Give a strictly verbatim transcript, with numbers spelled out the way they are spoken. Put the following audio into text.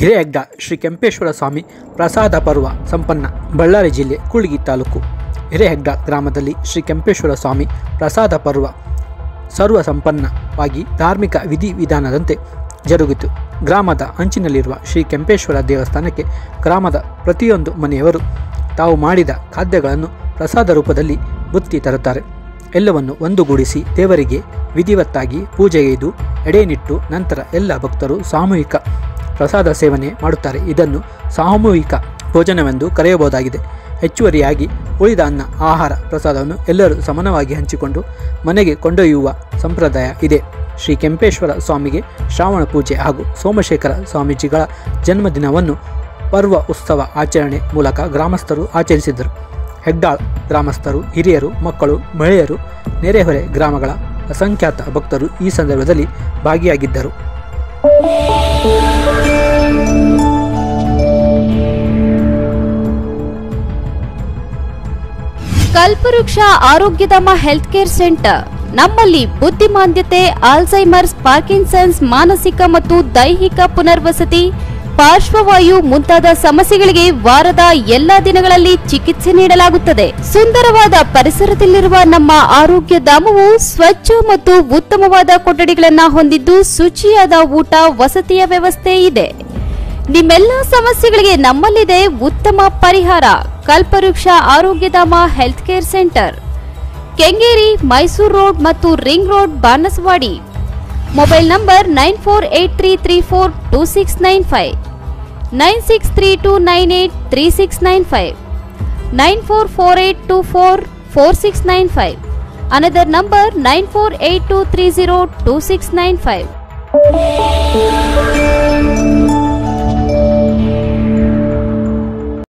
ಹಿರೇ ಹೆಗ್ಡ ಶ್ರೀ ಕೆಂಪೇಶ್ವರ ಸ್ವಾಮಿ ಪ್ರಸಾದ ಪರ್ವ ಸಂಪನ್ನ ಬಳ್ಳಾರಿ ಜಿಲ್ಲೆ ಕೂಡ್ಗಿ ತಾಲೂಕು ಹಿರೇ ಹೆಗ್ಡ ಗ್ರಾಮದಲ್ಲಿ ಶ್ರೀ ಕೆಂಪೇಶ್ವರ ಸ್ವಾಮಿ ಪ್ರಸಾದ ಪರ್ವ ಸರ್ವ ಸಂಪನ್ನವಾಗಿ ಧಾರ್ಮಿಕ ವಿಧಿ ವಿಧಾನದಂತೆ ಜರುಗಿತು. ಗ್ರಾಮದ ಅಂಚಿನಲ್ಲಿರುವ ಶ್ರೀ ಕೆಂಪೇಶ್ವರ ದೇವಸ್ಥಾನಕ್ಕೆ ಗ್ರಾಮದ ಪ್ರತಿಯೊಂದು ಮನೆಯವರು ತಾವು ಮಾಡಿದ ಖಾದ್ಯಗಳನ್ನು ಪ್ರಸಾದ ರೂಪದಲ್ಲಿ ಬುತ್ತಿ ತರುತ್ತಾರೆ. ಎಲ್ಲವನ್ನು ಒಂದುಗೂಡಿಸಿ ದೇವರಿಗೆ ವಿಧಿವತ್ತಾಗಿ ಪೂಜೆಗೈದು ಎಡೆನಿಟ್ಟು ನಂತರ ಎಲ್ಲ ಭಕ್ತರು ಸಾಮೂಹಿಕ ಪ್ರಸಾದ ಸೇವನೆ ಮಾಡುತ್ತಾರೆ. ಇದನ್ನು ಸಾಮೂಹಿಕ ಭೋಜನವೆಂದು ಕರೆಯಬಹುದಾಗಿದೆ. ಹೆಚ್ಚುವರಿಯಾಗಿ ಉಳಿದ ಅನ್ನ ಆಹಾರ ಪ್ರಸಾದವನ್ನು ಎಲ್ಲರೂ ಸಮಾನವಾಗಿ ಹಂಚಿಕೊಂಡು ಮನೆಗೆ ಕೊಂಡೊಯ್ಯುವ ಸಂಪ್ರದಾಯ ಇದೆ. ಶ್ರೀ ಕೆಂಪೇಶ್ವರ ಸ್ವಾಮಿಗೆ ಶ್ರಾವಣ ಪೂಜೆ ಹಾಗೂ ಸೋಮಶೇಖರ ಸ್ವಾಮೀಜಿಗಳ ಜನ್ಮದಿನವನ್ನು ಪರ್ವ ಉತ್ಸವ ಆಚರಣೆ ಮೂಲಕ ಗ್ರಾಮಸ್ಥರು ಆಚರಿಸಿದರು. ಹೆಗ್ಡಾಳ್ ಗ್ರಾಮಸ್ಥರು, ಹಿರಿಯರು, ಮಕ್ಕಳು, ಮಹಿಳೆಯರು, ನೆರೆಹೊರೆ ಗ್ರಾಮಗಳ ಅಸಂಖ್ಯಾತ ಭಕ್ತರು ಈ ಸಂದರ್ಭದಲ್ಲಿ ಭಾಗಿಯಾಗಿದ್ದರು. ಕಲ್ಪವೃಕ್ಷ ಆರೋಗ್ಯಧಾಮ ಹೆಲ್ತ್ ಕೇರ್ ಸೆಂಟರ್ ನಮ್ಮಲ್ಲಿ ಬುದ್ಧಿಮಾಂದ್ಯತೆ, ಆಲ್ಝೈಮರ್ಸ್, ಪಾರ್ಕಿನ್ಸನ್ಸ್, ಮಾನಸಿಕ ಮತ್ತು ದೈಹಿಕ ಪುನರ್ವಸತಿ, ಪಾರ್ಶ್ವವಾಯು ಮುಂತಾದ ಸಮಸ್ಯೆಗಳಿಗೆ ವಾರದ ಎಲ್ಲಾ ದಿನಗಳಲ್ಲಿ ಚಿಕಿತ್ಸೆ ನೀಡಲಾಗುತ್ತದೆ. ಸುಂದರವಾದ ಪರಿಸರದಲ್ಲಿರುವ ನಮ್ಮ ಆರೋಗ್ಯ ಧಾಮವು ಸ್ವಚ್ಛ ಮತ್ತು ಉತ್ತಮವಾದ ಕೊಠಡಿಗಳನ್ನು ಹೊಂದಿದ್ದು ಶುಚಿಯಾದ ಊಟ, ವಸತಿಯ ವ್ಯವಸ್ಥೆ ಇದೆ. ನಿಮ್ಮೆಲ್ಲಾ ಸಮಸ್ಯೆಗಳಿಗೆ ನಮ್ಮಲ್ಲಿದೆ ಉತ್ತಮ ಪರಿಹಾರ. Kalpavriksha Arogyadhama health care centre, Kengeri, Mysuru road ಮತ್ತು ring road, Banaswadi. Mobile number nine four eight three three four two six nine five nine six three two nine eight three six nine five nine four four eight two four four six nine five another number nine four eight two three zero two six nine five.